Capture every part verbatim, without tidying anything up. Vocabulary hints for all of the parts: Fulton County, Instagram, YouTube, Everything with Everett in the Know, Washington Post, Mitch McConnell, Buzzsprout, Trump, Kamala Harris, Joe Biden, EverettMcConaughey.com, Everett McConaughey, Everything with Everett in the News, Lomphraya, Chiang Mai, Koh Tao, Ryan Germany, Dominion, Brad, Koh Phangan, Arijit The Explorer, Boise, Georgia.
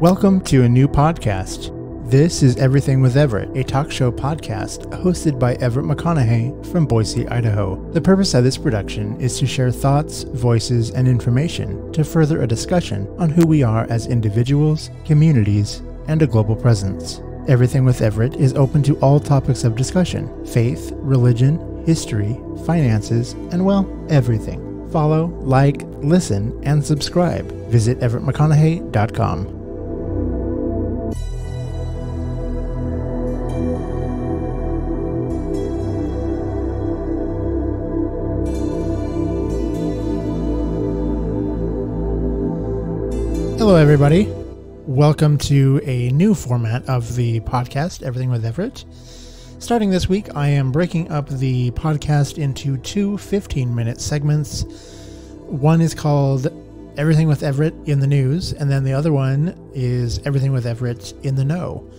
Welcome to a new podcast. This is Everything with Everett, a talk show podcast hosted by Everett McConaughey from Boise, Idaho. The purpose of this production is to share thoughts, voices, and information to further a discussion on who we are as individuals, communities, and a global presence. Everything with Everett is open to all topics of discussion: faith, religion, history, finances, and, well, everything. Follow, like, listen, and subscribe. Visit Everett McConaughey dot com. Hello, everybody. Welcome to a new format of the podcast, Everything with Everett. Starting this week, I am breaking up the podcast into two fifteen-minute segments. One is called Everything with Everett in the News, and then the other one is Everything with Everett in the Know.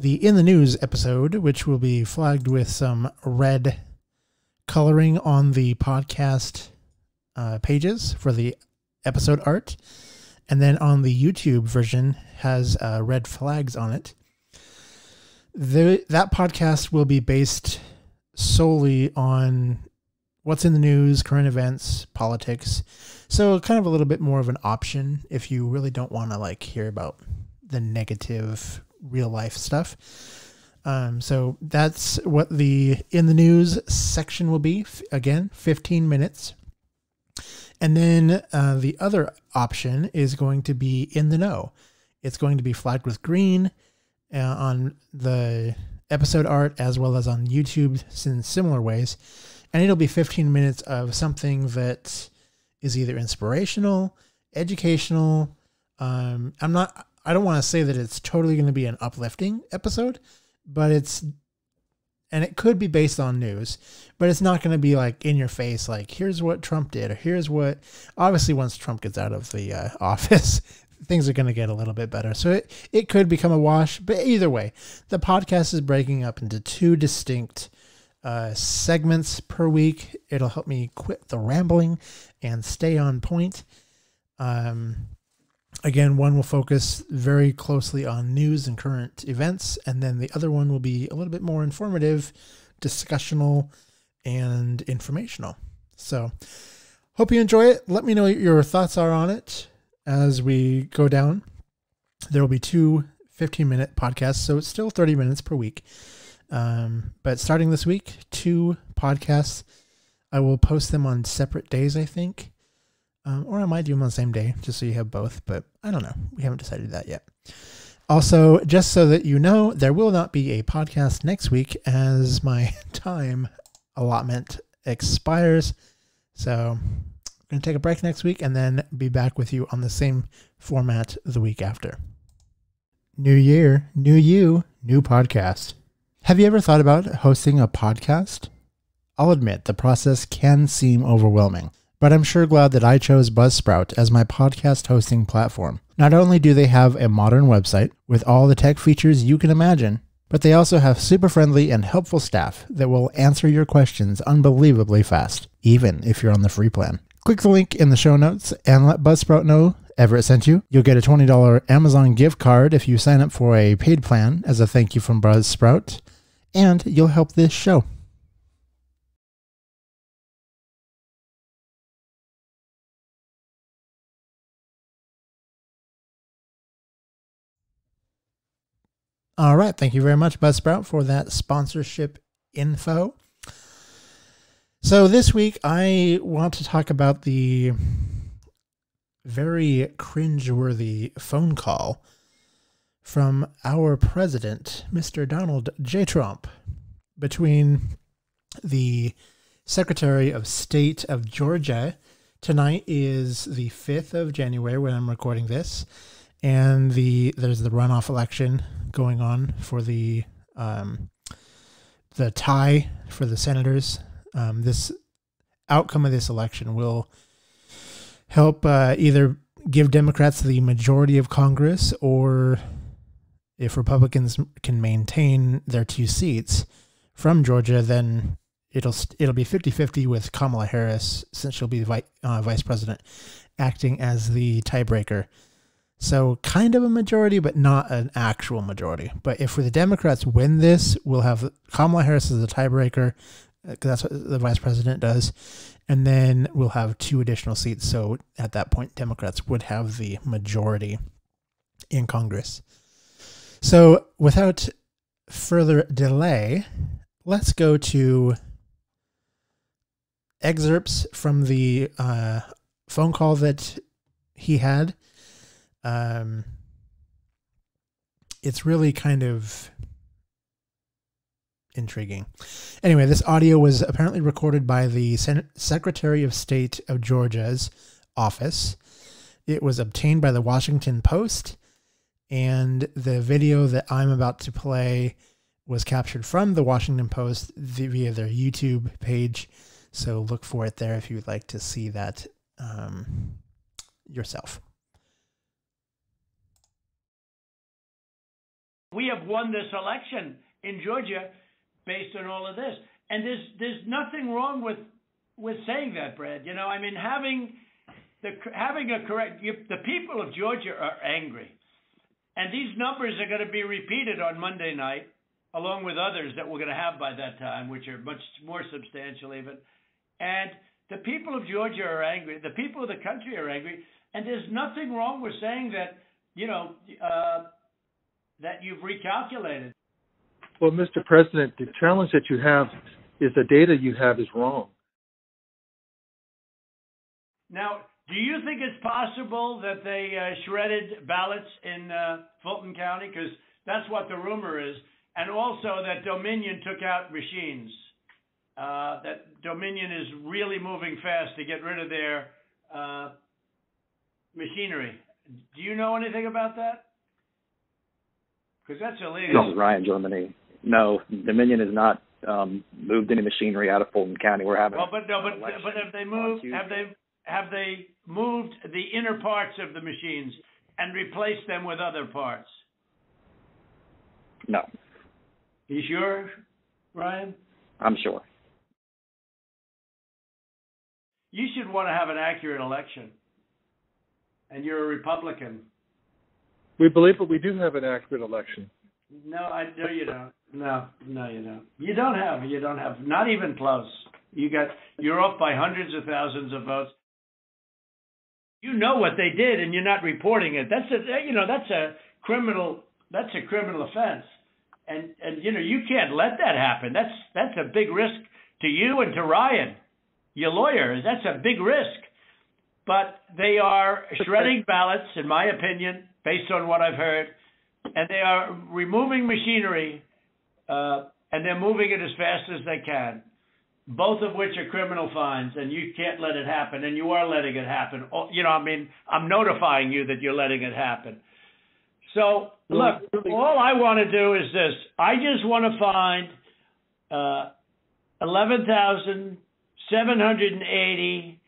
The In the News episode, which will be flagged with some red coloring on the podcast uh, pages for the episode art, and then on the YouTube version has uh, red flags on it. The, that podcast will be based solely on what's in the news, current events, politics. So kind of a little bit more of an option if you really don't want to like hear about the negative real life stuff. Um, so that's what the In the News section will be. Again, fifteen minutes. And then uh, the other option is going to be In the Know. It's going to be flagged with green uh, on the episode art as well as on YouTube in similar ways. And it'll be fifteen minutes of something that is either inspirational, educational. Um, I'm not, I don't want to say that it's totally going to be an uplifting episode, but it's, and it could be based on news, but it's not going to be like in your face, like here's what Trump did, or here's what, obviously once Trump gets out of the uh, office, things are going to get a little bit better. So it, it could become a wash, but either way, the podcast is breaking up into two distinct uh, segments per week. It'll help me quit the rambling and stay on point. Um, Again, one will focus very closely on news and current events, and then the other one will be a little bit more informative, discussional, and informational. So, hope you enjoy it. Let me know what your thoughts are on it as we go down. There will be two fifteen-minute podcasts, so it's still thirty minutes per week. Um, but starting this week, two podcasts. I will post them on separate days, I think. Um, or I might do them on the same day, just so you have both, but I don't know. We haven't decided that yet. Also, just so that you know, there will not be a podcast next week as my time allotment expires. So I'm going to take a break next week and then be back with you on the same format the week after. New year, new you, new podcast. Have you ever thought about hosting a podcast? I'll admit the process can seem overwhelming, but I'm sure glad that I chose Buzzsprout as my podcast hosting platform. Not only do they have a modern website with all the tech features you can imagine, but they also have super friendly and helpful staff that will answer your questions unbelievably fast, even if you're on the free plan. Click the link in the show notes and let Buzzsprout know Everett sent you. You'll get a twenty dollar Amazon gift card if you sign up for a paid plan as a thank you from Buzzsprout, and you'll help this show. All right. Thank you very much, Buzzsprout, for that sponsorship info. So this week, I want to talk about the very cringeworthy phone call from our president, Mister Donald J. Trump, between the Secretary of State of Georgia. Tonight is the fifth of January when I'm recording this, and the there's the runoff election going on for the um, the tie for the senators. Um, this outcome of this election will help uh, either give Democrats the majority of Congress, or if Republicans can maintain their two seats from Georgia, then it'll it'll be fifty fifty with Kamala Harris, since she'll be the vi uh, vice president, acting as the tiebreaker. So kind of a majority, but not an actual majority. But if the Democrats win this, we'll have Kamala Harris as a tiebreaker, because that's what the vice president does. And then we'll have two additional seats. So at that point, Democrats would have the majority in Congress. So without further delay, let's go to excerpts from the uh, phone call that he had. Um, it's really kind of intriguing. Anyway, this audio was apparently recorded by the Sen- Secretary of State of Georgia's office. It was obtained by the Washington Post, and the video that I'm about to play was captured from the Washington Post via their YouTube page. So look for it there if you'd like to see that um, yourself. We have won this election in Georgia based on all of this. And there's there's nothing wrong with with saying that, Brad. You know, I mean, having the having a correct you, the people of Georgia are angry. And these numbers are going to be repeated on Monday night, along with others that we're going to have by that time, which are much more substantial even. And the people of Georgia are angry. The people of the country are angry. And there's nothing wrong with saying that, you know, uh, that you've recalculated. Well, Mister President, the challenge that you have is the data you have is wrong. Now, do you think it's possible that they uh, shredded ballots in uh, Fulton County? Because that's what the rumor is. And also that Dominion took out machines, uh, that Dominion is really moving fast to get rid of their uh, machinery. Do you know anything about that? Because that's illegal. No, Ryan Germany. No, Dominion has not um, moved any machinery out of Fulton County. We're having. Well, but no, but but have they moved? Have they have they moved the inner parts of the machines and replaced them with other parts? No. You sure, Ryan? I'm sure. You should want to have an accurate election, and you're a Republican. We believe that we do have an accurate election. No, I no, you don't. No, no, you don't. You don't have. You don't have. Not even close. You got. You're off by hundreds of thousands of votes. You know what they did, and you're not reporting it. That's a. You know that's a criminal. That's a criminal offense. And and you know you can't let that happen. That's that's a big risk to you and to Ryan, your lawyer. That's a big risk. But they are shredding ballots, in my opinion, based on what I've heard, and they are removing machinery, uh, and they're moving it as fast as they can, both of which are criminal fines, and you can't let it happen, and you are letting it happen. You know, I mean, I'm notifying you that you're letting it happen. So, look, all I want to do is this. I just want to find uh, eleven thousand seven hundred eighty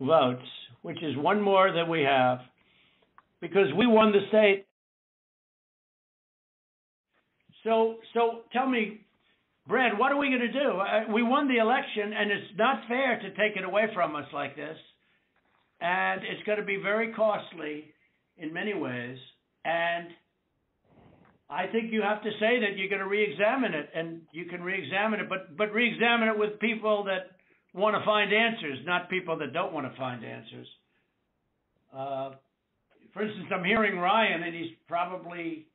votes, which is one more than we have, because we won the state. So, so tell me, Brad, what are we going to do? We won the election, and it's not fair to take it away from us like this. And it's going to be very costly in many ways. And I think you have to say that you're going to re-examine it, and you can re-examine it, but, but re-examine it with people that want to find answers, not people that don't want to find answers. Uh, for instance, I'm hearing Ryan, and he's probably,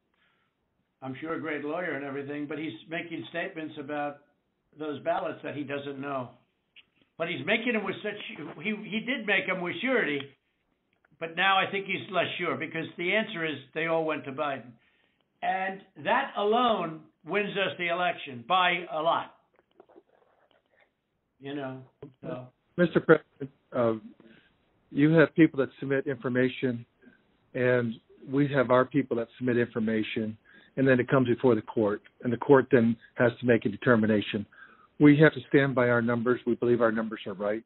I'm sure, a great lawyer and everything, but he's making statements about those ballots that he doesn't know. But he's making them with such, he, he did make them with surety. But now I think he's less sure, because the answer is they all went to Biden. And that alone wins us the election by a lot. You know, so. Mister President, uh, you have people that submit information, and we have our people that submit information, and then it comes before the court, and the court then has to make a determination. We have to stand by our numbers. We believe our numbers are right.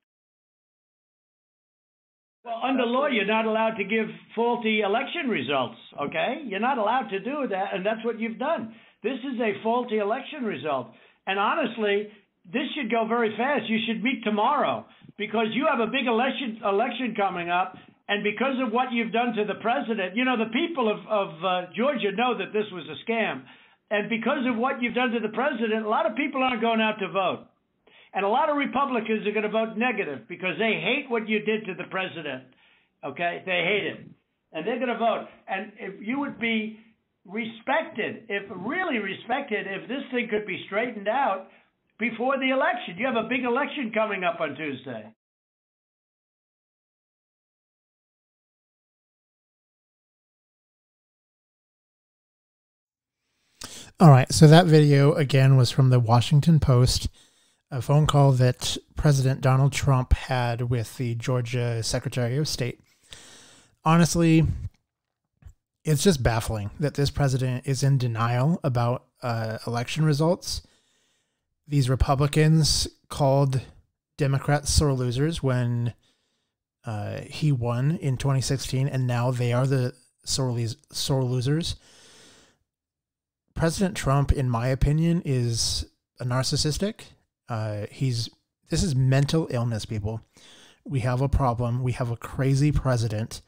Well, under law, you're not allowed to give faulty election results, okay? You're not allowed to do that, and that's what you've done. This is a faulty election result. And honestly, this should go very fast. You should meet tomorrow, because you have a big election election coming up, And because of what you've done to the president, you know, the people of, of uh, Georgia know that this was a scam. And because of what you've done to the president, a lot of people aren't going out to vote. And a lot of Republicans are going to vote negative because they hate what you did to the president. Okay? They hate it. And they're going to vote. And if you would be respected, if really respected, if this thing could be straightened out before the election. You have a big election coming up on Tuesday. All right, so that video, again, was from the Washington Post, a phone call that President Donald Trump had with the Georgia Secretary of State. Honestly, it's just baffling that this president is in denial about uh, election results. These Republicans called Democrats sore losers when uh, he won in twenty sixteen, and now they are the sore, sore losers. President Trump, in my opinion, is a narcissistic. Uh, he's this is mental illness, people. We have a problem. We have a crazy president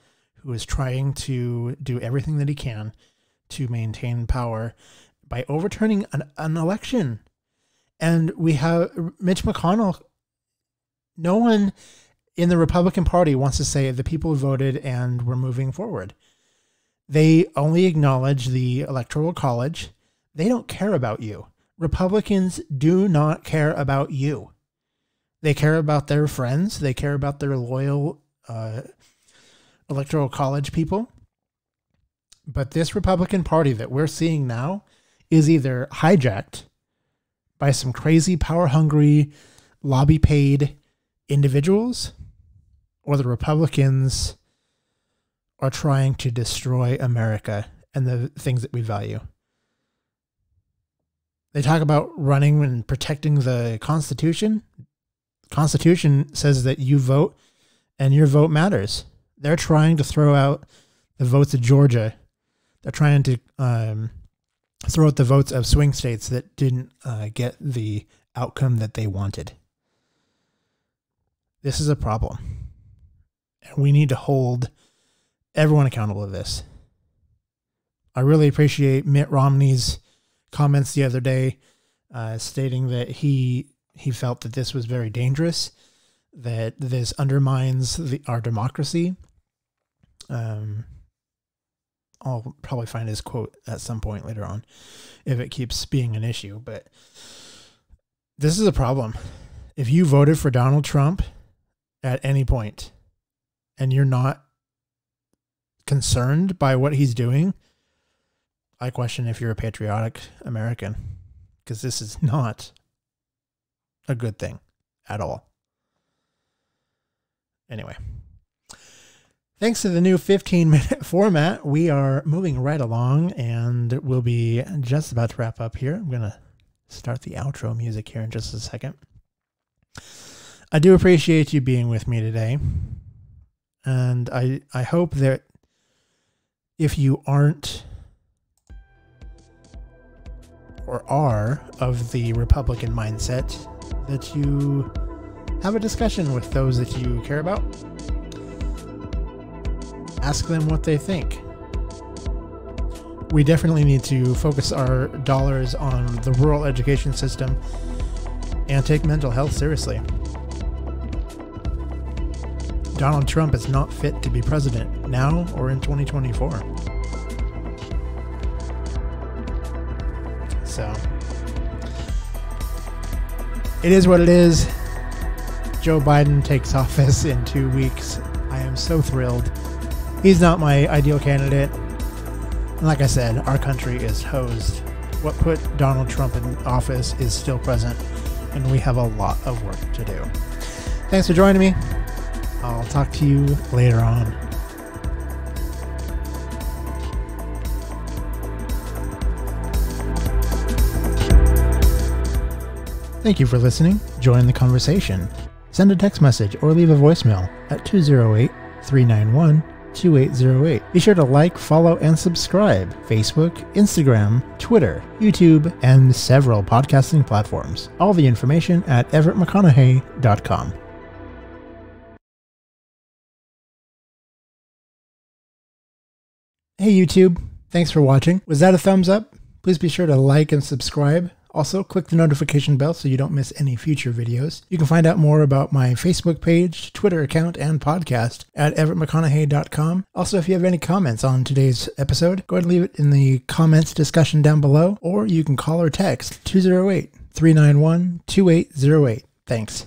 who is trying to do everything that he can to maintain power by overturning an, an election. And we have Mitch McConnell. No one in the Republican Party wants to say the people voted and we're moving forward. They only acknowledge the Electoral College. They don't care about you. Republicans do not care about you. They care about their friends. They care about their loyal uh, Electoral College people. But this Republican Party that we're seeing now is either hijacked by some crazy, power-hungry, lobby-paid individuals, or the Republicans are trying to destroy America and the things that we value. They talk about running and protecting the Constitution. The Constitution says that you vote and your vote matters. They're trying to throw out the votes of Georgia. They're trying to um, throw out the votes of swing states that didn't uh, get the outcome that they wanted. This is a problem. And we need to hold everyone accountable to this. I really appreciate Mitt Romney's comments the other day uh, stating that he he felt that this was very dangerous, that this undermines the, our democracy. Um, I'll probably find his quote at some point later on if it keeps being an issue, but this is a problem. If you voted for Donald Trump at any point and you're not concerned by what he's doing, I question if you're a patriotic American, because this is not a good thing at all. Anyway, thanks to the new fifteen minute format, we are moving right along and we'll be just about to wrap up here. I'm going to start the outro music here in just a second. I do appreciate you being with me today. And I, I hope that if you aren't or are of the Republican mindset, that you have a discussion with those that you care about. Ask them what they think. We definitely need to focus our dollars on the rural education system and take mental health seriously. Donald Trump is not fit to be president now or in twenty twenty-four. So, it is what it is. Joe Biden takes office in two weeks. I am so thrilled. He's not my ideal candidate. And like I said, our country is hosed. What put Donald Trump in office is still present, and we have a lot of work to do. Thanks for joining me. I'll talk to you later on. Thank you for listening. Join the conversation. Send a text message or leave a voicemail at two oh eight, three nine one, two eight oh eight. Be sure to like, follow, and subscribe. Facebook, Instagram, Twitter, YouTube, and several podcasting platforms. All the information at Everett McConaughey dot com. Hey YouTube, thanks for watching. Was that a thumbs up? Please be sure to like and subscribe. Also, click the notification bell so you don't miss any future videos. You can find out more about my Facebook page, Twitter account, and podcast at Everett McConaughey dot com. Also, if you have any comments on today's episode, go ahead and leave it in the comments discussion down below, or you can call or text two oh eight, three nine one, two eight oh eight. Thanks.